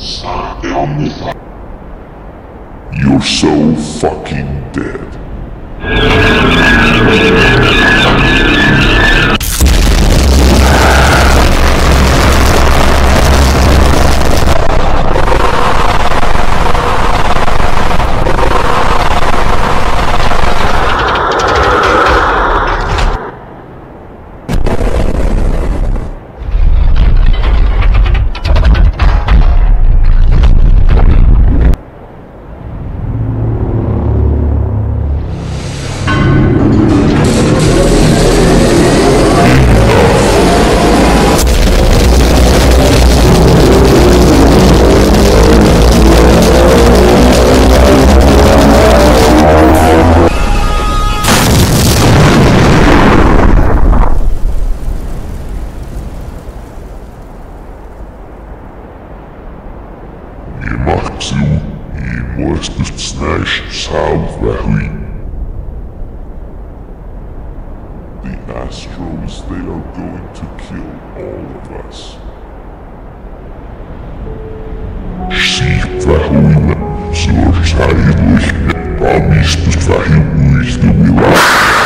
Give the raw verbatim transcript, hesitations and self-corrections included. You're so fucking dead. Sorry, ich bin nicht, aber ich bin verheimlicht, du Mila.